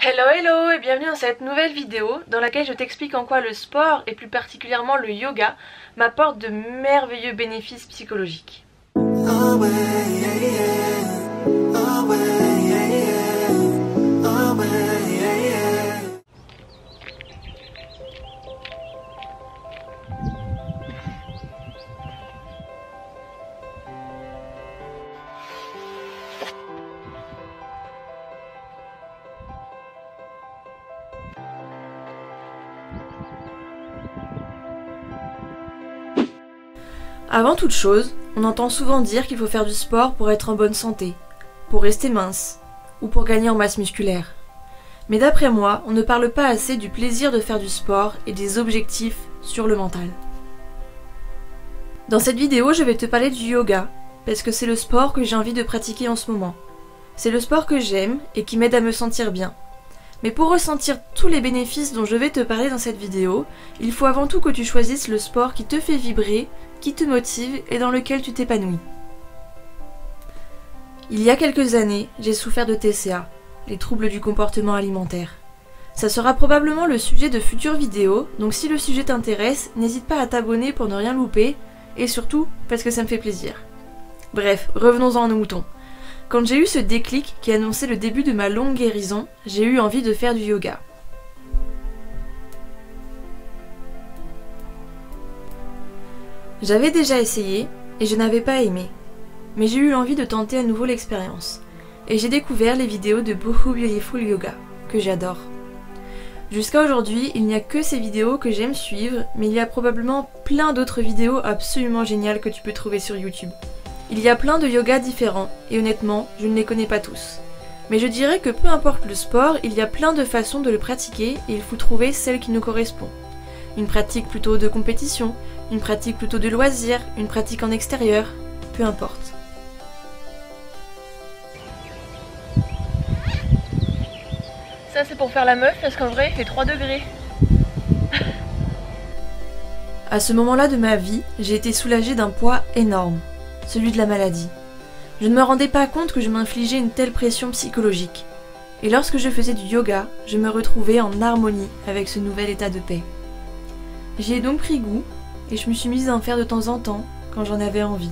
Hello hello et bienvenue dans cette nouvelle vidéo dans laquelle je t'explique en quoi le sport et plus particulièrement le yoga m'apporte de merveilleux bénéfices psychologiques. Avant toute chose, on entend souvent dire qu'il faut faire du sport pour être en bonne santé, pour rester mince, ou pour gagner en masse musculaire. Mais d'après moi, on ne parle pas assez du plaisir de faire du sport et des objectifs sur le mental. Dans cette vidéo, je vais te parler du yoga, parce que c'est le sport que j'ai envie de pratiquer en ce moment. C'est le sport que j'aime et qui m'aide à me sentir bien. Mais pour ressentir tous les bénéfices dont je vais te parler dans cette vidéo, il faut avant tout que tu choisisses le sport qui te fait vibrer, qui te motive et dans lequel tu t'épanouis. Il y a quelques années, j'ai souffert de TCA, les troubles du comportement alimentaire. Ça sera probablement le sujet de futures vidéos, donc si le sujet t'intéresse, n'hésite pas à t'abonner pour ne rien louper, et surtout parce que ça me fait plaisir. Bref, revenons-en à nos moutons. Quand j'ai eu ce déclic qui annonçait le début de ma longue guérison, j'ai eu envie de faire du yoga. J'avais déjà essayé et je n'avais pas aimé, mais j'ai eu envie de tenter à nouveau l'expérience et j'ai découvert les vidéos de Boho Beautiful Yoga, que j'adore. Jusqu'à aujourd'hui, il n'y a que ces vidéos que j'aime suivre, mais il y a probablement plein d'autres vidéos absolument géniales que tu peux trouver sur YouTube. Il y a plein de yogas différents, et honnêtement, je ne les connais pas tous. Mais je dirais que peu importe le sport, il y a plein de façons de le pratiquer, et il faut trouver celle qui nous correspond. Une pratique plutôt de compétition, une pratique plutôt de loisir, une pratique en extérieur, peu importe. Ça c'est pour faire la meuf, parce qu'en vrai il fait 3 degrés. À ce moment-là de ma vie, j'ai été soulagée d'un poids énorme. Celui de la maladie. Je ne me rendais pas compte que je m'infligeais une telle pression psychologique. Et lorsque je faisais du yoga, je me retrouvais en harmonie avec ce nouvel état de paix. J'y ai donc pris goût, et je me suis mise à en faire de temps en temps, quand j'en avais envie.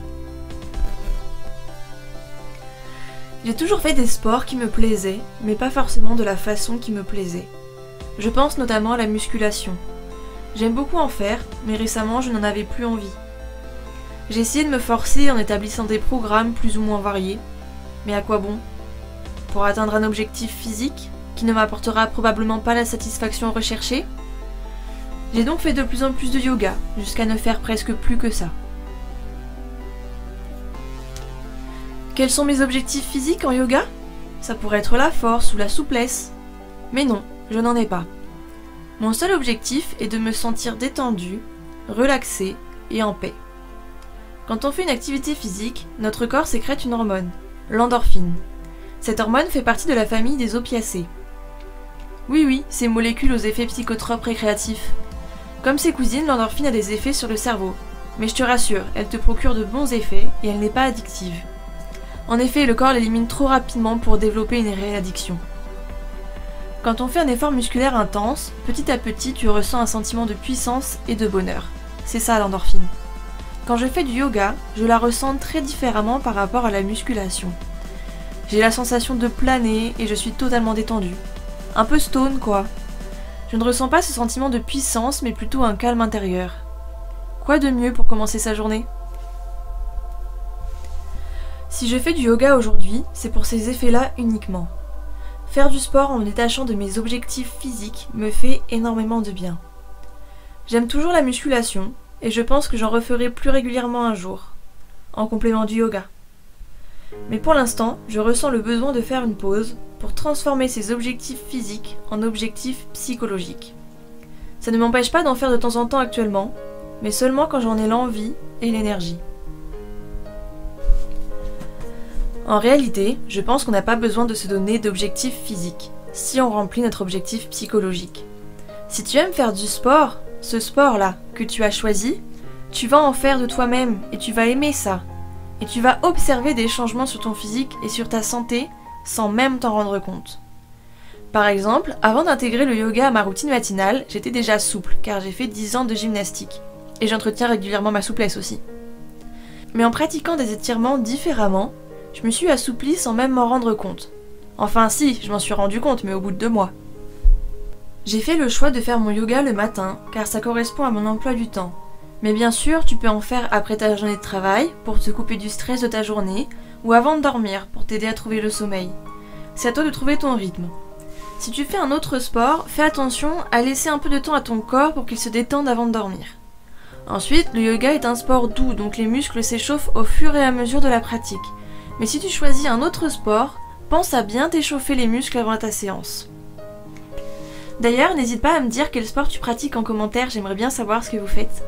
J'ai toujours fait des sports qui me plaisaient, mais pas forcément de la façon qui me plaisait. Je pense notamment à la musculation. J'aime beaucoup en faire, mais récemment je n'en avais plus envie. J'ai essayé de me forcer en établissant des programmes plus ou moins variés, mais à quoi bon? Pour atteindre un objectif physique qui ne m'apportera probablement pas la satisfaction recherchée? J'ai donc fait de plus en plus de yoga, jusqu'à ne faire presque plus que ça. Quels sont mes objectifs physiques en yoga? Ça pourrait être la force ou la souplesse, mais non, je n'en ai pas. Mon seul objectif est de me sentir détendue, relaxée et en paix. Quand on fait une activité physique, notre corps sécrète une hormone, l'endorphine. Cette hormone fait partie de la famille des opiacés. Oui, ces molécules aux effets psychotropes récréatifs. Comme ses cousines, l'endorphine a des effets sur le cerveau. Mais je te rassure, elle te procure de bons effets et elle n'est pas addictive. En effet, le corps l'élimine trop rapidement pour développer une réelle addiction. Quand on fait un effort musculaire intense, petit à petit, tu ressens un sentiment de puissance et de bonheur. C'est ça l'endorphine. Quand je fais du yoga, je la ressens très différemment par rapport à la musculation. J'ai la sensation de planer et je suis totalement détendue. Un peu stone quoi. Je ne ressens pas ce sentiment de puissance mais plutôt un calme intérieur. Quoi de mieux pour commencer sa journée? Si je fais du yoga aujourd'hui, c'est pour ces effets-là uniquement. Faire du sport en me détachant de mes objectifs physiques me fait énormément de bien. J'aime toujours la musculation. Et je pense que j'en referai plus régulièrement un jour, en complément du yoga. Mais pour l'instant, je ressens le besoin de faire une pause pour transformer ces objectifs physiques en objectifs psychologiques. Ça ne m'empêche pas d'en faire de temps en temps actuellement, mais seulement quand j'en ai l'envie et l'énergie. En réalité, je pense qu'on n'a pas besoin de se donner d'objectifs physiques, si on remplit notre objectif psychologique. Si tu aimes faire du sport, ce sport-là que tu as choisi, tu vas en faire de toi-même et tu vas aimer ça. Et tu vas observer des changements sur ton physique et sur ta santé sans même t'en rendre compte. Par exemple, avant d'intégrer le yoga à ma routine matinale, j'étais déjà souple, car j'ai fait 10 ans de gymnastique, et j'entretiens régulièrement ma souplesse aussi. Mais en pratiquant des étirements différemment, je me suis assouplie sans même m'en rendre compte. Enfin si, je m'en suis rendu compte, mais au bout de 2 mois. J'ai fait le choix de faire mon yoga le matin, car ça correspond à mon emploi du temps. Mais bien sûr, tu peux en faire après ta journée de travail, pour te couper du stress de ta journée, ou avant de dormir, pour t'aider à trouver le sommeil. C'est à toi de trouver ton rythme. Si tu fais un autre sport, fais attention à laisser un peu de temps à ton corps pour qu'il se détende avant de dormir. Ensuite, le yoga est un sport doux, donc les muscles s'échauffent au fur et à mesure de la pratique. Mais si tu choisis un autre sport, pense à bien t'échauffer les muscles avant ta séance. D'ailleurs, n'hésite pas à me dire quel sport tu pratiques en commentaire, j'aimerais bien savoir ce que vous faites.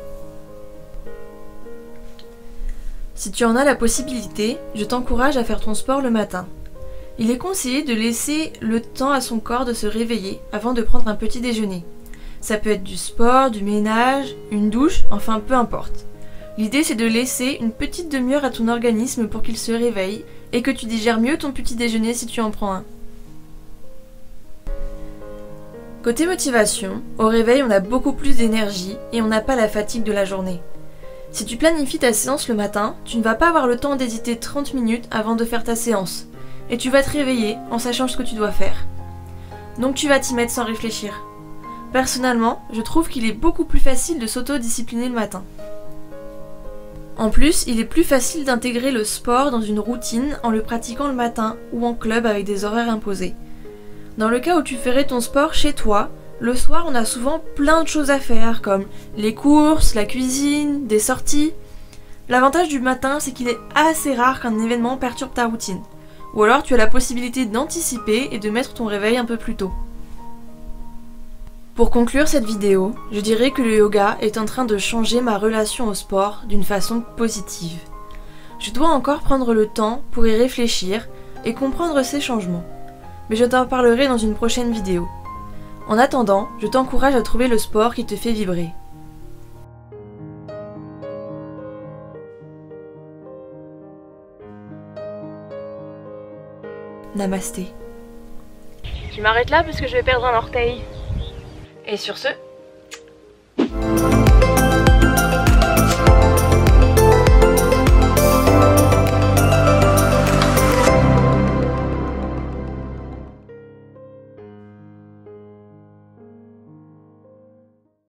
Si tu en as la possibilité, je t'encourage à faire ton sport le matin. Il est conseillé de laisser le temps à son corps de se réveiller avant de prendre un petit déjeuner. Ça peut être du sport, du ménage, une douche, enfin peu importe. L'idée c'est de laisser une petite demi-heure à ton organisme pour qu'il se réveille et que tu digères mieux ton petit déjeuner si tu en prends un. Côté motivation, au réveil on a beaucoup plus d'énergie et on n'a pas la fatigue de la journée. Si tu planifies ta séance le matin, tu ne vas pas avoir le temps d'hésiter 30 minutes avant de faire ta séance. Et tu vas te réveiller en sachant ce que tu dois faire. Donc tu vas t'y mettre sans réfléchir. Personnellement, je trouve qu'il est beaucoup plus facile de s'auto-discipliner le matin. En plus, il est plus facile d'intégrer le sport dans une routine en le pratiquant le matin ou en club avec des horaires imposés. Dans le cas où tu ferais ton sport chez toi, le soir on a souvent plein de choses à faire comme les courses, la cuisine, des sorties. L'avantage du matin, c'est qu'il est assez rare qu'un événement perturbe ta routine. Ou alors tu as la possibilité d'anticiper et de mettre ton réveil un peu plus tôt. Pour conclure cette vidéo, je dirais que le yoga est en train de changer ma relation au sport d'une façon positive. Je dois encore prendre le temps pour y réfléchir et comprendre ces changements. Mais je t'en parlerai dans une prochaine vidéo. En attendant, je t'encourage à trouver le sport qui te fait vibrer. Namasté. Je m'arrête là parce que je vais perdre un orteil. Et sur ce...